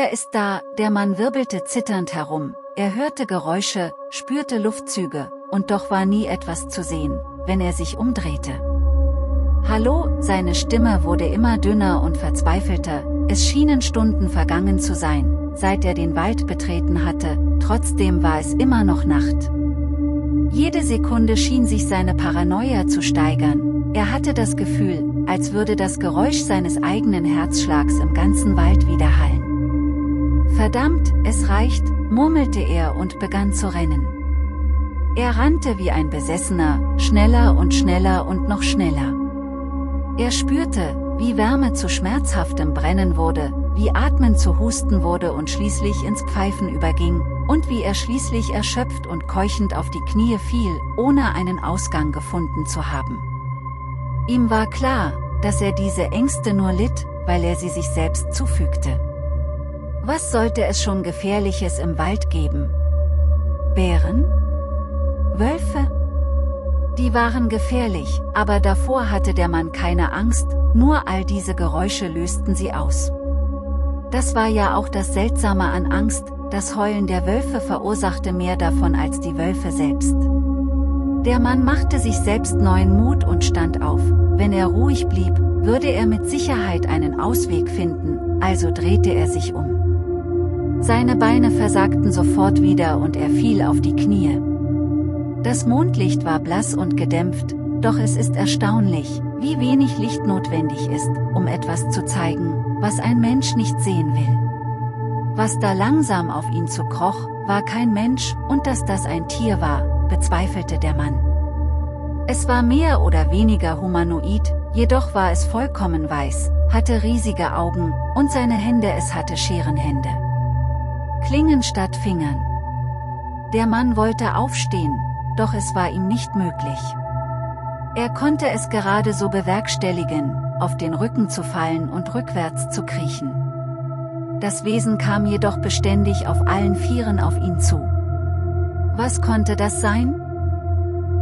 Er ist da, der Mann wirbelte zitternd herum, er hörte Geräusche, spürte Luftzüge, und doch war nie etwas zu sehen, wenn er sich umdrehte. Hallo, seine Stimme wurde immer dünner und verzweifelter, es schienen Stunden vergangen zu sein, seit er den Wald betreten hatte, trotzdem war es immer noch Nacht. Jede Sekunde schien sich seine Paranoia zu steigern, er hatte das Gefühl, als würde das Geräusch seines eigenen Herzschlags im ganzen Wald widerhallen. Verdammt, es reicht, murmelte er und begann zu rennen. Er rannte wie ein Besessener, schneller und schneller und noch schneller. Er spürte, wie Wärme zu schmerzhaftem Brennen wurde, wie Atmen zu Husten wurde und schließlich ins Pfeifen überging, und wie er schließlich erschöpft und keuchend auf die Knie fiel, ohne einen Ausgang gefunden zu haben. Ihm war klar, dass er diese Ängste nur litt, weil er sie sich selbst zufügte. Was sollte es schon Gefährliches im Wald geben? Bären? Wölfe? Die waren gefährlich, aber davor hatte der Mann keine Angst, nur all diese Geräusche lösten sie aus. Das war ja auch das Seltsame an Angst, das Heulen der Wölfe verursachte mehr davon als die Wölfe selbst. Der Mann machte sich selbst neuen Mut und stand auf, wenn er ruhig blieb, würde er mit Sicherheit einen Ausweg finden, also drehte er sich um. Seine Beine versagten sofort wieder und er fiel auf die Knie. Das Mondlicht war blass und gedämpft, doch es ist erstaunlich, wie wenig Licht notwendig ist, um etwas zu zeigen, was ein Mensch nicht sehen will. Was da langsam auf ihn zukroch, war kein Mensch, und dass das ein Tier war, bezweifelte der Mann. Es war mehr oder weniger humanoid, jedoch war es vollkommen weiß, hatte riesige Augen, und seine Hände, es hatte Scherenhände. Klingen statt Fingern. Der Mann wollte aufstehen, doch es war ihm nicht möglich. Er konnte es gerade so bewerkstelligen, auf den Rücken zu fallen und rückwärts zu kriechen. Das Wesen kam jedoch beständig auf allen Vieren auf ihn zu. Was konnte das sein?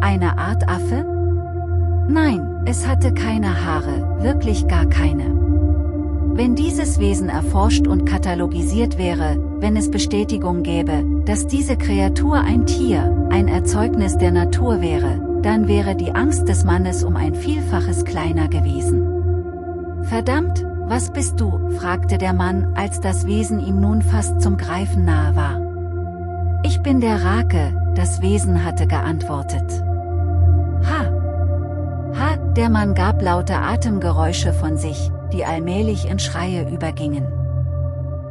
Eine Art Affe? Nein, es hatte keine Haare, wirklich gar keine. Wenn dieses Wesen erforscht und katalogisiert wäre, wenn es Bestätigung gäbe, dass diese Kreatur ein Tier, ein Erzeugnis der Natur wäre, dann wäre die Angst des Mannes um ein Vielfaches kleiner gewesen. Verdammt, was bist du? fragte der Mann, als das Wesen ihm nun fast zum Greifen nahe war. Ich bin der Rake, das Wesen hatte geantwortet. Ha! Der Mann gab laute Atemgeräusche von sich, die allmählich in Schreie übergingen.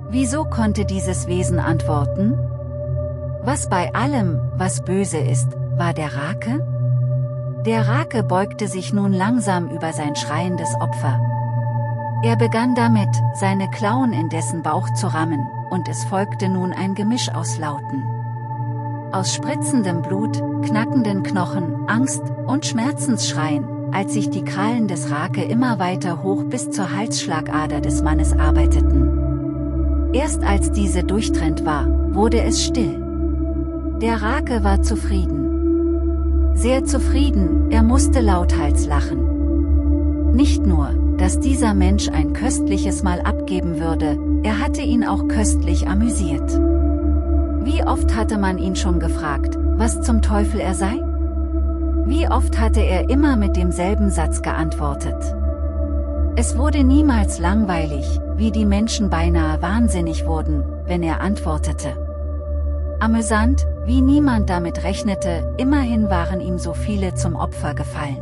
Wieso konnte dieses Wesen antworten? Was bei allem, was böse ist, war der Rake? Der Rake beugte sich nun langsam über sein schreiendes Opfer. Er begann damit, seine Klauen in dessen Bauch zu rammen, und es folgte nun ein Gemisch aus Lauten. Aus spritzendem Blut, knackenden Knochen, Angst und Schmerzensschreien, als sich die Krallen des Rake immer weiter hoch bis zur Halsschlagader des Mannes arbeiteten. Erst als diese durchtrennt war, wurde es still. Der Rake war zufrieden. Sehr zufrieden, er musste lauthals lachen. Nicht nur, dass dieser Mensch ein köstliches Mal abgeben würde, er hatte ihn auch köstlich amüsiert. Wie oft hatte man ihn schon gefragt, was zum Teufel er sei? Wie oft hatte er immer mit demselben Satz geantwortet? Es wurde niemals langweilig, wie die Menschen beinahe wahnsinnig wurden, wenn er antwortete. Amüsant, wie niemand damit rechnete, immerhin waren ihm so viele zum Opfer gefallen.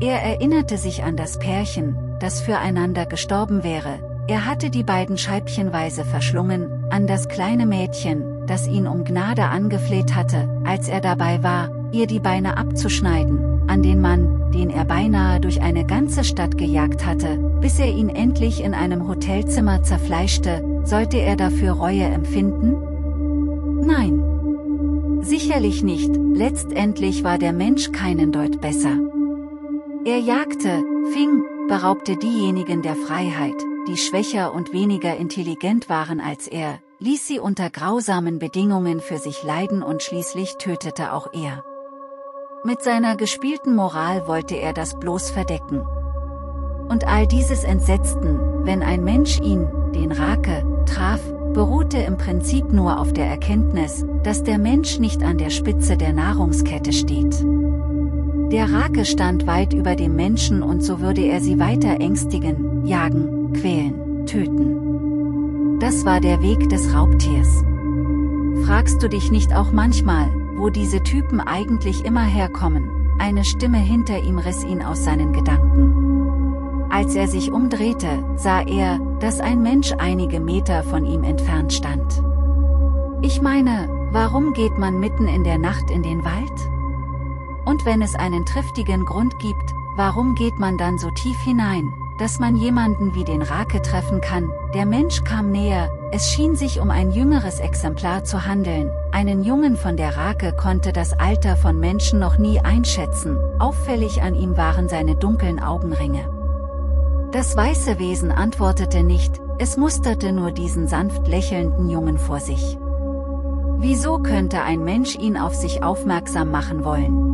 Er erinnerte sich an das Pärchen, das füreinander gestorben wäre, er hatte die beiden scheibchenweise verschlungen, an das kleine Mädchen, das ihn um Gnade angefleht hatte, als er dabei war, ihr die Beine abzuschneiden, an den Mann, den er beinahe durch eine ganze Stadt gejagt hatte, bis er ihn endlich in einem Hotelzimmer zerfleischte, sollte er dafür Reue empfinden? Nein. Sicherlich nicht, letztendlich war der Mensch keinen Deut besser. Er jagte, fing, beraubte diejenigen der Freiheit, die schwächer und weniger intelligent waren als er, ließ sie unter grausamen Bedingungen für sich leiden und schließlich tötete auch er. Mit seiner gespielten Moral wollte er das bloß verdecken. Und all dieses entsetzten, wenn ein Mensch ihn, den Rake, traf, beruhte im Prinzip nur auf der Erkenntnis, dass der Mensch nicht an der Spitze der Nahrungskette steht. Der Rake stand weit über dem Menschen und so würde er sie weiter ängstigen, jagen, quälen, töten. Das war der Weg des Raubtiers. Fragst du dich nicht auch manchmal, wo diese Typen eigentlich immer herkommen? Eine Stimme hinter ihm riss ihn aus seinen Gedanken. Als er sich umdrehte, sah er, dass ein Mensch einige Meter von ihm entfernt stand. Ich meine, warum geht man mitten in der Nacht in den Wald? Und wenn es einen triftigen Grund gibt, warum geht man dann so tief hinein, dass man jemanden wie den Rake treffen kann? Der Mensch kam näher, es schien sich um ein jüngeres Exemplar zu handeln, einen Jungen von der Rake konnte das Alter von Menschen noch nie einschätzen, auffällig an ihm waren seine dunklen Augenringe. Das weiße Wesen antwortete nicht, es musterte nur diesen sanft lächelnden Jungen vor sich. Wieso könnte ein Mensch ihn auf sich aufmerksam machen wollen?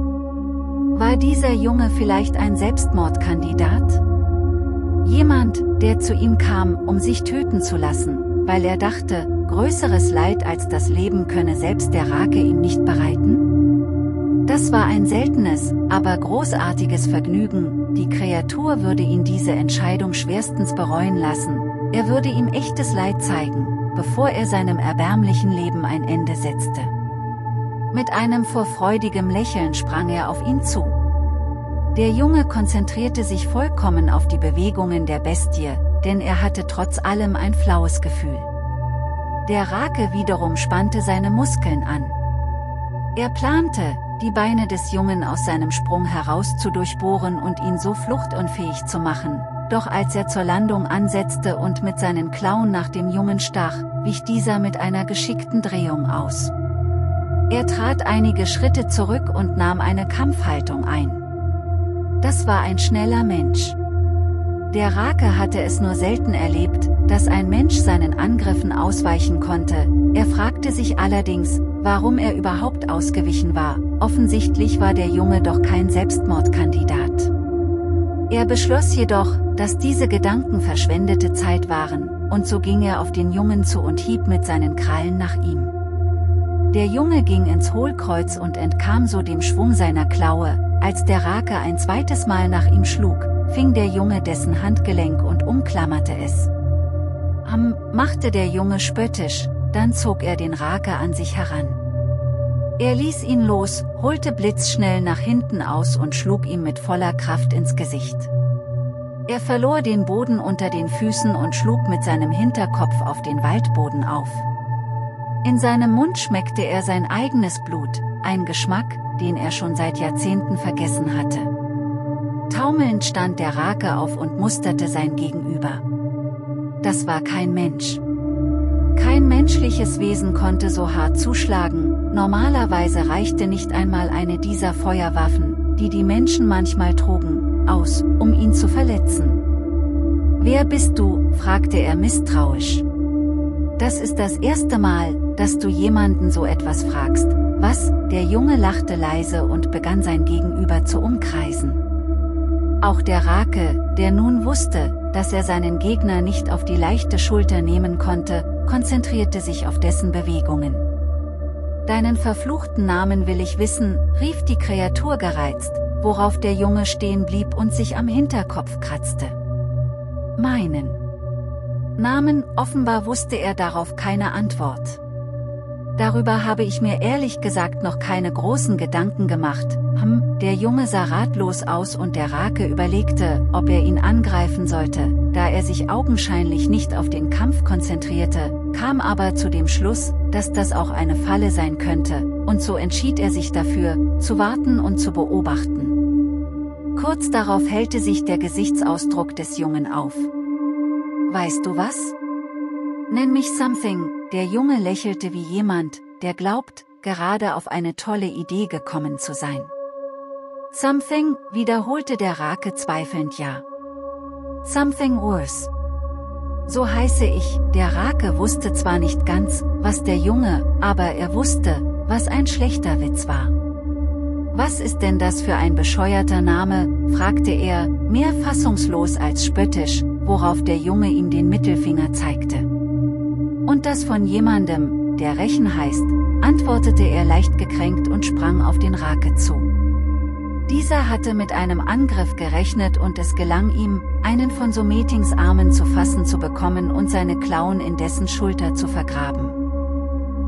War dieser Junge vielleicht ein Selbstmordkandidat? Jemand, der zu ihm kam, um sich töten zu lassen, weil er dachte, größeres Leid als das Leben könne selbst der Rake ihm nicht bereiten? Das war ein seltenes, aber großartiges Vergnügen, die Kreatur würde ihn diese Entscheidung schwerstens bereuen lassen, er würde ihm echtes Leid zeigen, bevor er seinem erbärmlichen Leben ein Ende setzte. Mit einem vor freudigem Lächeln sprang er auf ihn zu. Der Junge konzentrierte sich vollkommen auf die Bewegungen der Bestie, denn er hatte trotz allem ein flaues Gefühl. Der Rake wiederum spannte seine Muskeln an. Er plante, die Beine des Jungen aus seinem Sprung heraus zu durchbohren und ihn so fluchtunfähig zu machen, doch als er zur Landung ansetzte und mit seinen Klauen nach dem Jungen stach, wich dieser mit einer geschickten Drehung aus. Er trat einige Schritte zurück und nahm eine Kampfhaltung ein. Das war ein schneller Mensch. Der Rake hatte es nur selten erlebt, dass ein Mensch seinen Angriffen ausweichen konnte, er fragte sich allerdings, warum er überhaupt ausgewichen war, offensichtlich war der Junge doch kein Selbstmordkandidat. Er beschloss jedoch, dass diese Gedanken verschwendete Zeit waren, und so ging er auf den Jungen zu und hieb mit seinen Krallen nach ihm. Der Junge ging ins Hohlkreuz und entkam so dem Schwung seiner Klaue, als der Rake ein zweites Mal nach ihm schlug, fing der Junge dessen Handgelenk und umklammerte es. Machte der Junge spöttisch, dann zog er den Rake an sich heran. Er ließ ihn los, holte blitzschnell nach hinten aus und schlug ihm mit voller Kraft ins Gesicht. Er verlor den Boden unter den Füßen und schlug mit seinem Hinterkopf auf den Waldboden auf. In seinem Mund schmeckte er sein eigenes Blut, ein Geschmack, den er schon seit Jahrzehnten vergessen hatte. Taumelnd stand der Rake auf und musterte sein Gegenüber. Das war kein Mensch. Kein menschliches Wesen konnte so hart zuschlagen, normalerweise reichte nicht einmal eine dieser Feuerwaffen, die die Menschen manchmal trugen, aus, um ihn zu verletzen. Wer bist du? Fragte er misstrauisch. Das ist das erste Mal, dass du jemanden so etwas fragst. Was? Der Junge lachte leise und begann sein Gegenüber zu umkreisen. Auch der Rake, der nun wusste, dass er seinen Gegner nicht auf die leichte Schulter nehmen konnte, konzentrierte sich auf dessen Bewegungen. Deinen verfluchten Namen will ich wissen, rief die Kreatur gereizt, worauf der Junge stehen blieb und sich am Hinterkopf kratzte. Meinen Namen, offenbar wusste er darauf keine Antwort. Darüber habe ich mir ehrlich gesagt noch keine großen Gedanken gemacht. Der Junge sah ratlos aus und der Rake überlegte, ob er ihn angreifen sollte, da er sich augenscheinlich nicht auf den Kampf konzentrierte, kam aber zu dem Schluss, dass das auch eine Falle sein könnte, und so entschied er sich dafür, zu warten und zu beobachten. Kurz darauf hellte sich der Gesichtsausdruck des Jungen auf. Weißt du was? Nenn mich Something. Der Junge lächelte wie jemand, der glaubt, gerade auf eine tolle Idee gekommen zu sein. Something, wiederholte der Rake zweifelnd ja. Something worse. So heiße ich. Der Rake wusste zwar nicht ganz, was der Junge, aber er wusste, was ein schlechter Witz war. Was ist denn das für ein bescheuerter Name? Fragte er, mehr fassungslos als spöttisch, worauf der Junge ihm den Mittelfinger zeigte. Und das von jemandem, der Rächen heißt, antwortete er leicht gekränkt und sprang auf den Rake zu. Dieser hatte mit einem Angriff gerechnet und es gelang ihm, einen von Sometings Armen zu fassen zu bekommen und seine Klauen in dessen Schulter zu vergraben.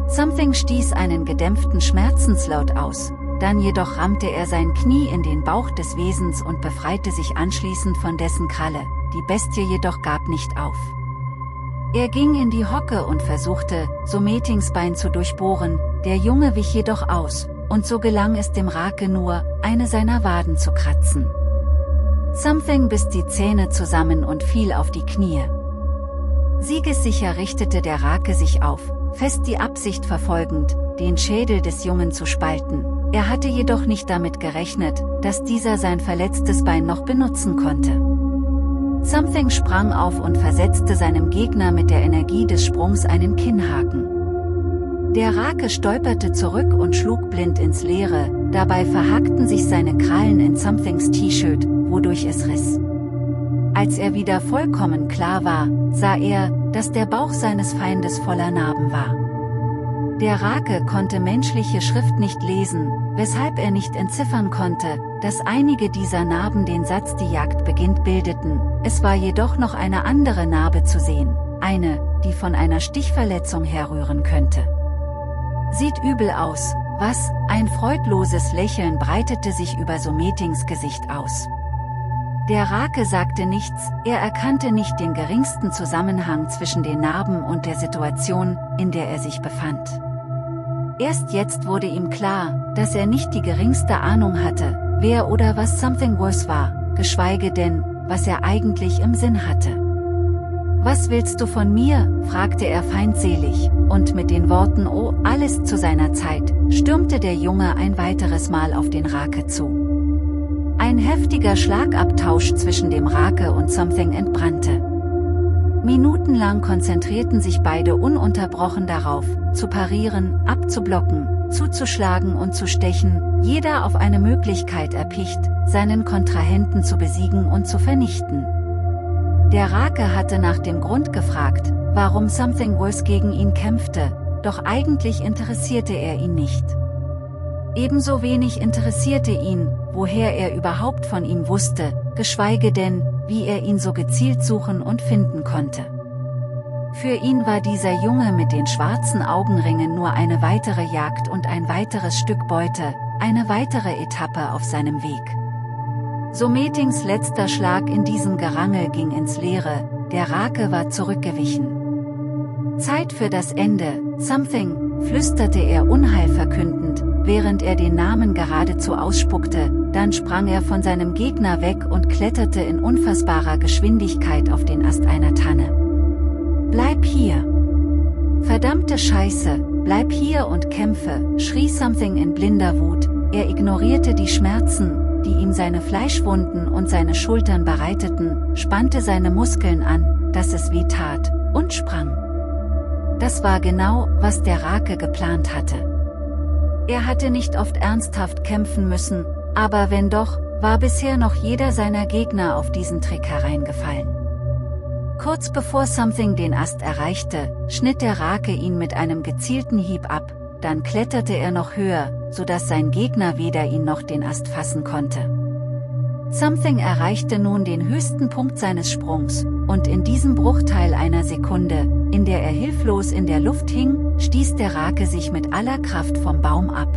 Something stieß einen gedämpften Schmerzenslaut aus, dann jedoch rammte er sein Knie in den Bauch des Wesens und befreite sich anschließend von dessen Kralle, die Bestie jedoch gab nicht auf. Er ging in die Hocke und versuchte, Sometings Bein zu durchbohren, der Junge wich jedoch aus, und so gelang es dem Rake nur, eine seiner Waden zu kratzen. Something biss die Zähne zusammen und fiel auf die Knie. Siegessicher richtete der Rake sich auf, fest die Absicht verfolgend, den Schädel des Jungen zu spalten, er hatte jedoch nicht damit gerechnet, dass dieser sein verletztes Bein noch benutzen konnte. Something sprang auf und versetzte seinem Gegner mit der Energie des Sprungs einen Kinnhaken. Der Rake stolperte zurück und schlug blind ins Leere, dabei verhakten sich seine Krallen in Somethings T-Shirt, wodurch es riss. Als er wieder vollkommen klar war, sah er, dass der Bauch seines Feindes voller Narben war. Der Rake konnte menschliche Schrift nicht lesen, weshalb er nicht entziffern konnte, dass einige dieser Narben den Satz "Die Jagd beginnt" bildeten, es war jedoch noch eine andere Narbe zu sehen, eine, die von einer Stichverletzung herrühren könnte. Sieht übel aus, was? Ein freudloses Lächeln breitete sich über Sometings Gesicht aus. Der Rake sagte nichts, er erkannte nicht den geringsten Zusammenhang zwischen den Narben und der Situation, in der er sich befand. Erst jetzt wurde ihm klar, dass er nicht die geringste Ahnung hatte, wer oder was Something Worse war, geschweige denn, was er eigentlich im Sinn hatte. "Was willst du von mir?" fragte er feindselig, und mit den Worten "Oh, alles zu seiner Zeit", stürmte der Junge ein weiteres Mal auf den Rake zu. Ein heftiger Schlagabtausch zwischen dem Rake und Something entbrannte. Minutenlang konzentrierten sich beide ununterbrochen darauf, zu parieren, abzublocken, zuzuschlagen und zu stechen, jeder auf eine Möglichkeit erpicht, seinen Kontrahenten zu besiegen und zu vernichten. Der Rake hatte nach dem Grund gefragt, warum Something Worse gegen ihn kämpfte, doch eigentlich interessierte er ihn nicht. Ebenso wenig interessierte ihn, woher er überhaupt von ihm wusste, geschweige denn, wie er ihn so gezielt suchen und finden konnte. Für ihn war dieser Junge mit den schwarzen Augenringen nur eine weitere Jagd und ein weiteres Stück Beute, eine weitere Etappe auf seinem Weg. Sometings letzter Schlag in diesem Gerangel ging ins Leere, der Rake war zurückgewichen. "Zeit für das Ende, Something", flüsterte er unheilverkündend, während er den Namen geradezu ausspuckte, dann sprang er von seinem Gegner weg und kletterte in unfassbarer Geschwindigkeit auf den Ast einer Tanne. "Bleib hier! Verdammte Scheiße, bleib hier und kämpfe!" schrie Something in blinder Wut, er ignorierte die Schmerzen, die ihm seine Fleischwunden und seine Schultern bereiteten, spannte seine Muskeln an, dass es weh tat, und sprang. Das war genau, was der Rake geplant hatte. Er hatte nicht oft ernsthaft kämpfen müssen, aber wenn doch, war bisher noch jeder seiner Gegner auf diesen Trick hereingefallen. Kurz bevor Something den Ast erreichte, schnitt der Rake ihn mit einem gezielten Hieb ab, dann kletterte er noch höher, sodass sein Gegner weder ihn noch den Ast fassen konnte. Something erreichte nun den höchsten Punkt seines Sprungs, und in diesem Bruchteil einer Sekunde, in der er hilflos in der Luft hing, stieß der Rake sich mit aller Kraft vom Baum ab.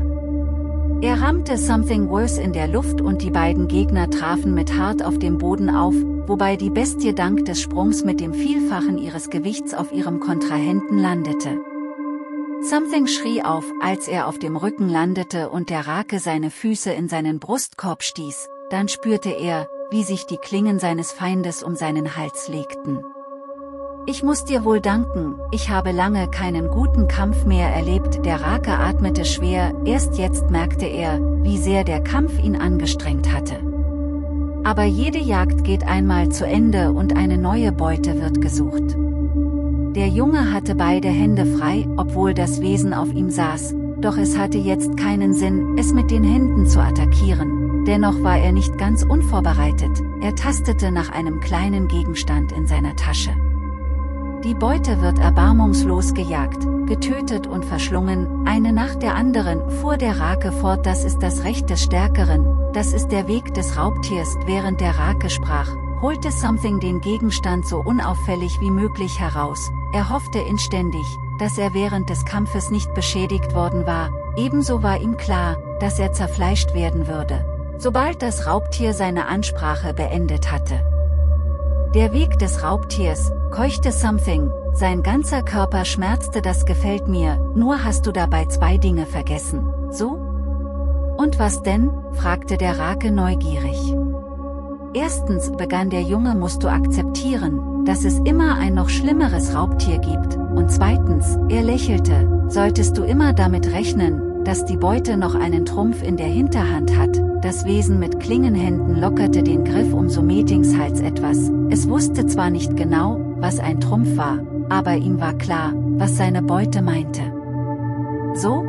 Er rammte Something Worse in der Luft und die beiden Gegner trafen mit hart auf dem Boden auf, wobei die Bestie dank des Sprungs mit dem Vielfachen ihres Gewichts auf ihrem Kontrahenten landete. Something schrie auf, als er auf dem Rücken landete und der Rake seine Füße in seinen Brustkorb stieß, dann spürte er, wie sich die Klingen seines Feindes um seinen Hals legten. "Ich muss dir wohl danken, ich habe lange keinen guten Kampf mehr erlebt." Der Rake atmete schwer, erst jetzt merkte er, wie sehr der Kampf ihn angestrengt hatte. Aber jede Jagd geht einmal zu Ende und eine neue Beute wird gesucht. Der Junge hatte beide Hände frei, obwohl das Wesen auf ihm saß, doch es hatte jetzt keinen Sinn, es mit den Händen zu attackieren, dennoch war er nicht ganz unvorbereitet, er tastete nach einem kleinen Gegenstand in seiner Tasche. Die Beute wird erbarmungslos gejagt, getötet und verschlungen, eine nach der anderen, fuhr der Rake fort. Das ist das Recht des Stärkeren, das ist der Weg des Raubtiers. Während der Rake sprach, holte Something den Gegenstand so unauffällig wie möglich heraus. Er hoffte inständig, dass er während des Kampfes nicht beschädigt worden war, ebenso war ihm klar, dass er zerfleischt werden würde, sobald das Raubtier seine Ansprache beendet hatte. Der Weg des Raubtiers, keuchte Something, sein ganzer Körper schmerzte. Das gefällt mir, nur hast du dabei zwei Dinge vergessen, so? Und was denn? Fragte der Rake neugierig. Erstens, begann der Junge, musst du akzeptieren, dass es immer ein noch schlimmeres Raubtier gibt, und zweitens, er lächelte, solltest du immer damit rechnen, dass die Beute noch einen Trumpf in der Hinterhand hat. Das Wesen mit Klingenhänden lockerte den Griff um Somethings Hals etwas, es wusste zwar nicht genau, was ein Trumpf war, aber ihm war klar, was seine Beute meinte. So?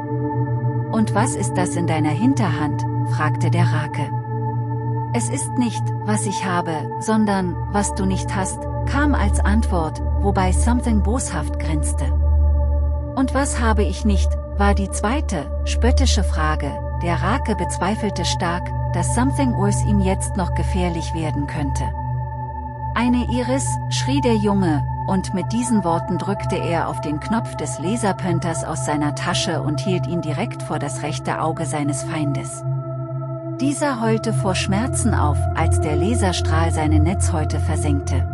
Und was ist das in deiner Hinterhand? Fragte der Rake. Es ist nicht, was ich habe, sondern, was du nicht hast, kam als Antwort, wobei Something boshaft grinste. Und was habe ich nicht, war die zweite, spöttische Frage. Der Rake bezweifelte stark, dass Something Worse ihm jetzt noch gefährlich werden könnte. Eine Iris, schrie der Junge, und mit diesen Worten drückte er auf den Knopf des Laserpönters aus seiner Tasche und hielt ihn direkt vor das rechte Auge seines Feindes. Dieser heulte vor Schmerzen auf, als der Laserstrahl seine Netzhäute versenkte.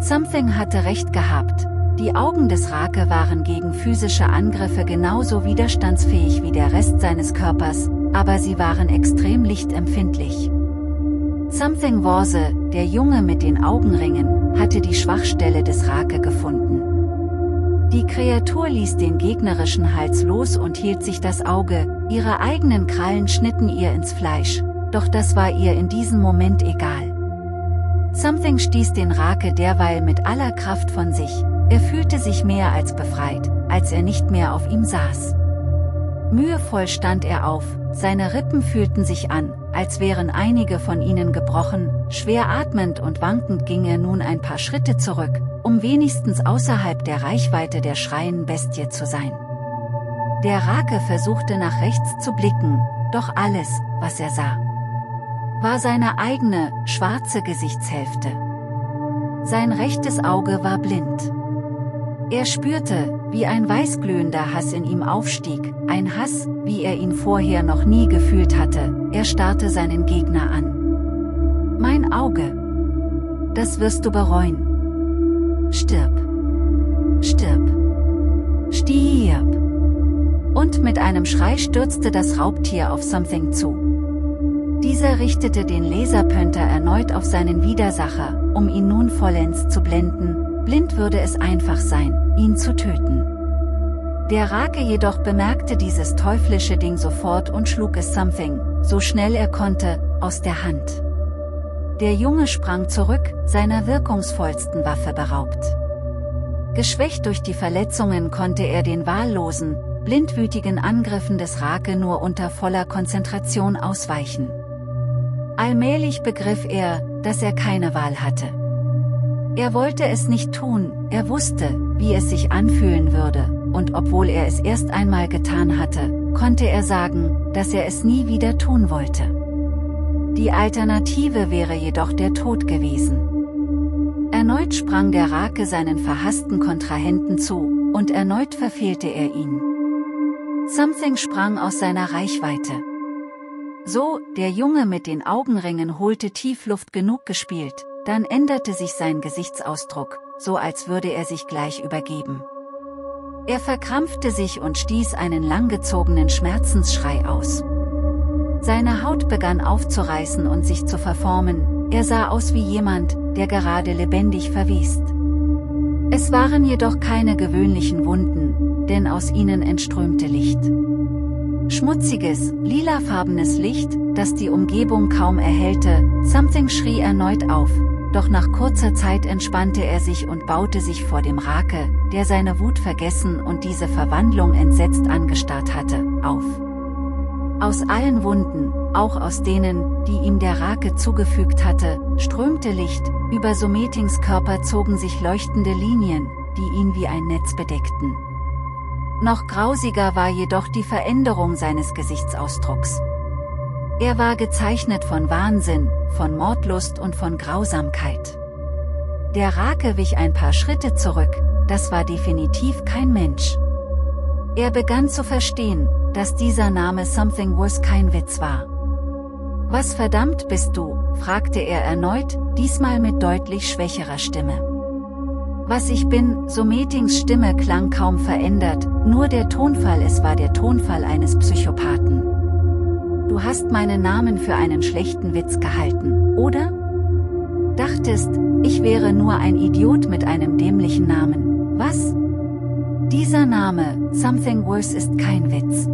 Something hatte recht gehabt, die Augen des Rake waren gegen physische Angriffe genauso widerstandsfähig wie der Rest seines Körpers, aber sie waren extrem lichtempfindlich. Something Worse, der Junge mit den Augenringen, hatte die Schwachstelle des Rake gefunden. Die Kreatur ließ den gegnerischen Hals los und hielt sich das Auge, ihre eigenen Krallen schnitten ihr ins Fleisch, doch das war ihr in diesem Moment egal. Something stieß den Rake derweil mit aller Kraft von sich, er fühlte sich mehr als befreit, als er nicht mehr auf ihm saß. Mühevoll stand er auf, seine Rippen fühlten sich an, als wären einige von ihnen gebrochen, schwer atmend und wankend ging er nun ein paar Schritte zurück, um wenigstens außerhalb der Reichweite der schreienden Bestie zu sein. Der Rake versuchte nach rechts zu blicken, doch alles, was er sah, war seine eigene, schwarze Gesichtshälfte. Sein rechtes Auge war blind. Er spürte, wie ein weißglühender Hass in ihm aufstieg, ein Hass, wie er ihn vorher noch nie gefühlt hatte, er starrte seinen Gegner an. Mein Auge. Das wirst du bereuen. Stirb. Stirb. Stirb. Und mit einem Schrei stürzte das Raubtier auf Something zu. Dieser richtete den Laserpönter erneut auf seinen Widersacher, um ihn nun vollends zu blenden. Blind würde es einfach sein, ihn zu töten. Der Rake jedoch bemerkte dieses teuflische Ding sofort und schlug es Something, so schnell er konnte, aus der Hand. Der Junge sprang zurück, seiner wirkungsvollsten Waffe beraubt. Geschwächt durch die Verletzungen konnte er den wahllosen, blindwütigen Angriffen des Rake nur unter voller Konzentration ausweichen. Allmählich begriff er, dass er keine Wahl hatte. Er wollte es nicht tun, er wusste, wie es sich anfühlen würde, und obwohl er es erst einmal getan hatte, konnte er sagen, dass er es nie wieder tun wollte. Die Alternative wäre jedoch der Tod gewesen. Erneut sprang der Rake seinen verhassten Kontrahenten zu, und erneut verfehlte er ihn. Something sprang aus seiner Reichweite. So, der Junge mit den Augenringen holte tief Luft, genug gespielt. Dann änderte sich sein Gesichtsausdruck, so als würde er sich gleich übergeben. Er verkrampfte sich und stieß einen langgezogenen Schmerzensschrei aus. Seine Haut begann aufzureißen und sich zu verformen, er sah aus wie jemand, der gerade lebendig verwest. Es waren jedoch keine gewöhnlichen Wunden, denn aus ihnen entströmte Licht. Schmutziges, lilafarbenes Licht, das die Umgebung kaum erhellte. Something schrie erneut auf, doch nach kurzer Zeit entspannte er sich und baute sich vor dem Rake, der seine Wut vergessen und diese Verwandlung entsetzt angestarrt hatte, auf. Aus allen Wunden, auch aus denen, die ihm der Rake zugefügt hatte, strömte Licht, über Sumetings Körper zogen sich leuchtende Linien, die ihn wie ein Netz bedeckten. Noch grausiger war jedoch die Veränderung seines Gesichtsausdrucks. Er war gezeichnet von Wahnsinn, von Mordlust und von Grausamkeit. Der Rake wich ein paar Schritte zurück, das war definitiv kein Mensch. Er begann zu verstehen, dass dieser Name Something Worse kein Witz war. Was verdammt bist du, fragte er erneut, diesmal mit deutlich schwächerer Stimme. Was ich bin, Sumetings Stimme klang kaum verändert, nur der Tonfall, es war der Tonfall eines Psychopathen. Du hast meinen Namen für einen schlechten Witz gehalten, oder? Dachtest, ich wäre nur ein Idiot mit einem dämlichen Namen, was? Dieser Name, Something Worse, ist kein Witz.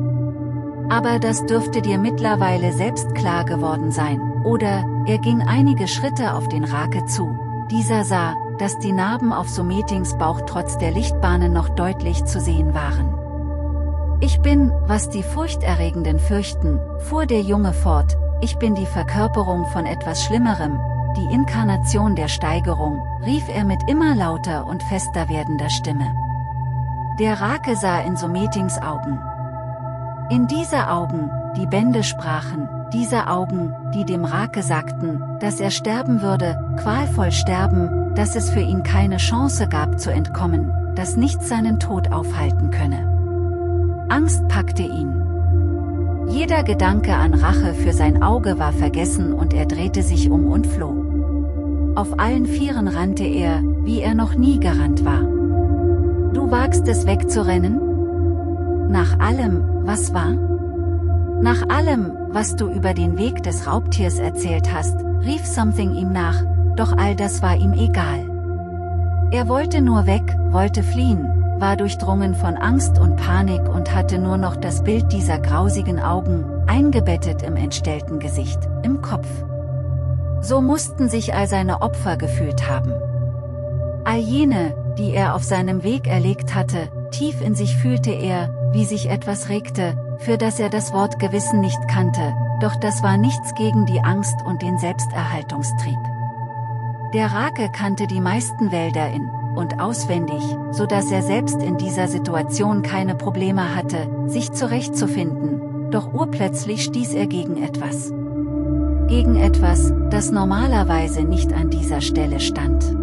Aber das dürfte dir mittlerweile selbst klar geworden sein, oder? Er ging einige Schritte auf den Rake zu, dieser sah, dass die Narben auf Sumetings Bauch trotz der Lichtbahnen noch deutlich zu sehen waren. Ich bin, was die Furchterregenden fürchten, fuhr der Junge fort, ich bin die Verkörperung von etwas Schlimmerem, die Inkarnation der Steigerung, rief er mit immer lauter und fester werdender Stimme. Der Rake sah in Sumetings Augen. In diese Augen, die Bände sprachen, diese Augen, die dem Rake sagten, dass er sterben würde, qualvoll sterben, dass es für ihn keine Chance gab zu entkommen, dass nichts seinen Tod aufhalten könne. Angst packte ihn. Jeder Gedanke an Rache für sein Auge war vergessen und er drehte sich um und floh. Auf allen Vieren rannte er, wie er noch nie gerannt war. Du wagst es wegzurennen? Nach allem, was war? Nach allem, was du über den Weg des Raubtiers erzählt hast, rief Something ihm nach, doch all das war ihm egal. Er wollte nur weg, wollte fliehen, war durchdrungen von Angst und Panik und hatte nur noch das Bild dieser grausigen Augen, eingebettet im entstellten Gesicht, im Kopf. So mussten sich all seine Opfer gefühlt haben. All jene, die er auf seinem Weg erlegt hatte, tief in sich fühlte er, wie sich etwas regte, für das er das Wort Gewissen nicht kannte, doch das war nichts gegen die Angst und den Selbsterhaltungstrieb. Der Rake kannte die meisten Wälder in- und auswendig, so dass er selbst in dieser Situation keine Probleme hatte, sich zurechtzufinden, doch urplötzlich stieß er gegen etwas, das normalerweise nicht an dieser Stelle stand.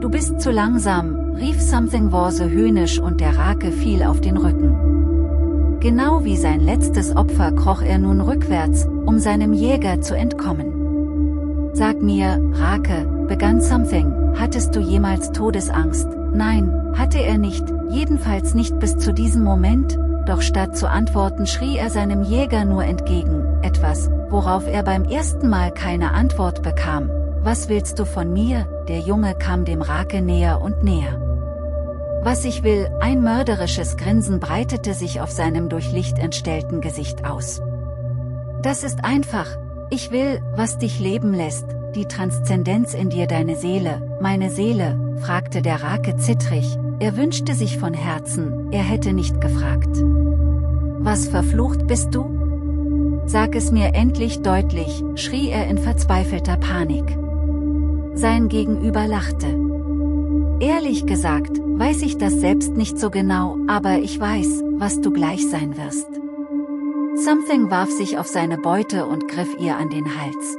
Du bist zu langsam, rief Something Worse höhnisch und der Rake fiel auf den Rücken. Genau wie sein letztes Opfer kroch er nun rückwärts, um seinem Jäger zu entkommen. Sag mir, Rake, begann Something, hattest du jemals Todesangst? Nein, hatte er nicht, jedenfalls nicht bis zu diesem Moment, doch statt zu antworten schrie er seinem Jäger nur entgegen, etwas, worauf er beim ersten Mal keine Antwort bekam. Was willst du von mir? Der Junge kam dem Rake näher und näher. Was ich will, ein mörderisches Grinsen breitete sich auf seinem durch Licht entstellten Gesicht aus. Das ist einfach, ich will, was dich leben lässt, die Transzendenz in dir, deine Seele. Meine Seele? fragte der Rake zittrig, er wünschte sich von Herzen, er hätte nicht gefragt. Was verflucht bist du? Sag es mir endlich deutlich, schrie er in verzweifelter Panik. Sein Gegenüber lachte. Ehrlich gesagt, weiß ich das selbst nicht so genau, aber ich weiß, was du gleich sein wirst. Something warf sich auf seine Beute und griff ihr an den Hals.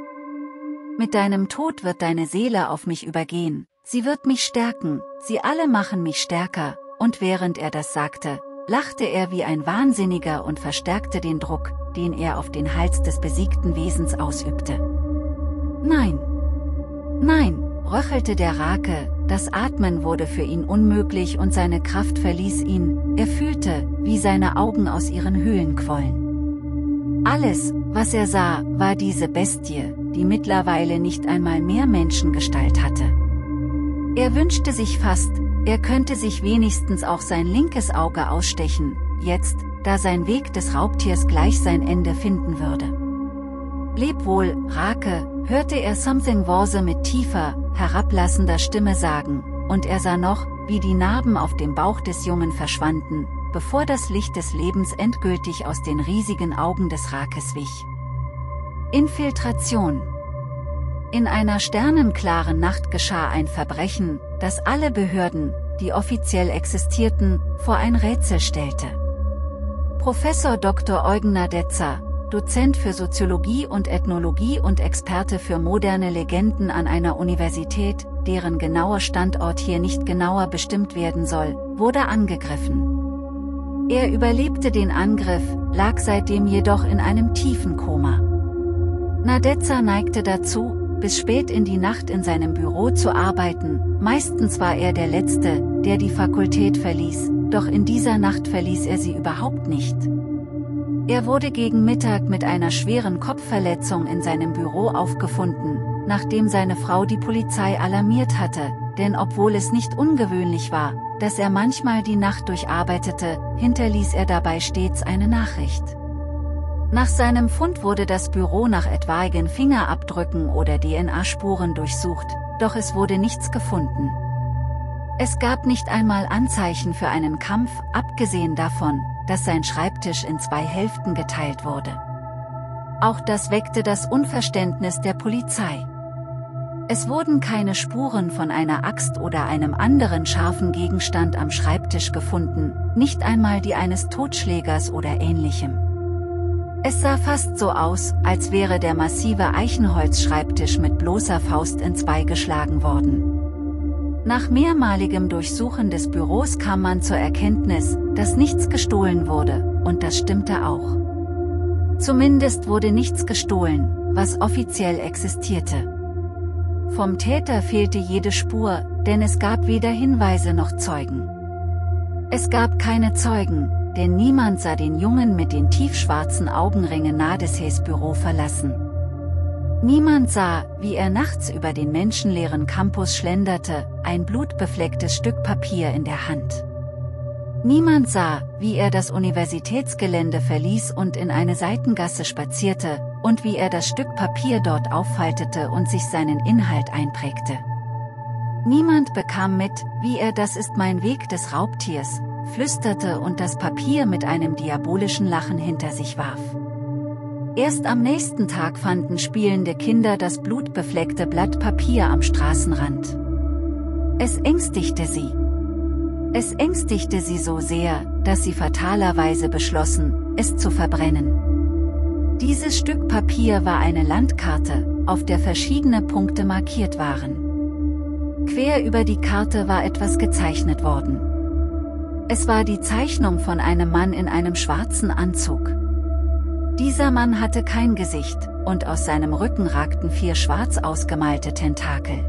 Mit deinem Tod wird deine Seele auf mich übergehen, sie wird mich stärken, sie alle machen mich stärker, und während er das sagte, lachte er wie ein Wahnsinniger und verstärkte den Druck, den er auf den Hals des besiegten Wesens ausübte. Nein! Nein! Röchelte der Rake, das Atmen wurde für ihn unmöglich und seine Kraft verließ ihn, er fühlte, wie seine Augen aus ihren Höhlen quollen. Alles, was er sah, war diese Bestie, die mittlerweile nicht einmal mehr Menschengestalt hatte. Er wünschte sich fast, er könnte sich wenigstens auch sein linkes Auge ausstechen, jetzt, da sein Weg des Raubtiers gleich sein Ende finden würde. Leb wohl, Rake, hörte er Something Worse mit tiefer, herablassender Stimme sagen, und er sah noch, wie die Narben auf dem Bauch des Jungen verschwanden, bevor das Licht des Lebens endgültig aus den riesigen Augen des Rakes wich. Infiltration. In einer sternenklaren Nacht geschah ein Verbrechen, das alle Behörden, die offiziell existierten, vor ein Rätsel stellte. Professor Dr. Eugen Nadetza, Dozent für Soziologie und Ethnologie und Experte für moderne Legenden an einer Universität, deren genauer Standort hier nicht genauer bestimmt werden soll, wurde angegriffen. Er überlebte den Angriff, lag seitdem jedoch in einem tiefen Koma. Nadetza neigte dazu, bis spät in die Nacht in seinem Büro zu arbeiten, meistens war er der Letzte, der die Fakultät verließ, doch in dieser Nacht verließ er sie überhaupt nicht. Er wurde gegen Mittag mit einer schweren Kopfverletzung in seinem Büro aufgefunden, nachdem seine Frau die Polizei alarmiert hatte, denn obwohl es nicht ungewöhnlich war, dass er manchmal die Nacht durcharbeitete, hinterließ er dabei stets eine Nachricht. Nach seinem Fund wurde das Büro nach etwaigen Fingerabdrücken oder DNA-Spuren durchsucht, doch es wurde nichts gefunden. Es gab nicht einmal Anzeichen für einen Kampf, abgesehen davon, dass sein Schreibtisch in zwei Hälften geteilt wurde. Auch das weckte das Unverständnis der Polizei. Es wurden keine Spuren von einer Axt oder einem anderen scharfen Gegenstand am Schreibtisch gefunden, nicht einmal die eines Totschlägers oder ähnlichem. Es sah fast so aus, als wäre der massive Eichenholzschreibtisch mit bloßer Faust in zwei geschlagen worden. Nach mehrmaligem Durchsuchen des Büros kam man zur Erkenntnis, dass nichts gestohlen wurde, und das stimmte auch. Zumindest wurde nichts gestohlen, was offiziell existierte. Vom Täter fehlte jede Spur, denn es gab weder Hinweise noch Zeugen. Es gab keine Zeugen, denn niemand sah den Jungen mit den tiefschwarzen Augenringen Nadezes Büro verlassen. Niemand sah, wie er nachts über den menschenleeren Campus schlenderte, ein blutbeflecktes Stück Papier in der Hand. Niemand sah, wie er das Universitätsgelände verließ und in eine Seitengasse spazierte, und wie er das Stück Papier dort auffaltete und sich seinen Inhalt einprägte. Niemand bekam mit, wie er das ist mein Weg des Raubtiers flüsterte und das Papier mit einem diabolischen Lachen hinter sich warf. Erst am nächsten Tag fanden spielende Kinder das blutbefleckte Blatt Papier am Straßenrand. Es ängstigte sie. Es ängstigte sie so sehr, dass sie fatalerweise beschlossen, es zu verbrennen. Dieses Stück Papier war eine Landkarte, auf der verschiedene Punkte markiert waren. Quer über die Karte war etwas gezeichnet worden. Es war die Zeichnung von einem Mann in einem schwarzen Anzug. Dieser Mann hatte kein Gesicht, und aus seinem Rücken ragten 4 schwarz ausgemalte Tentakel.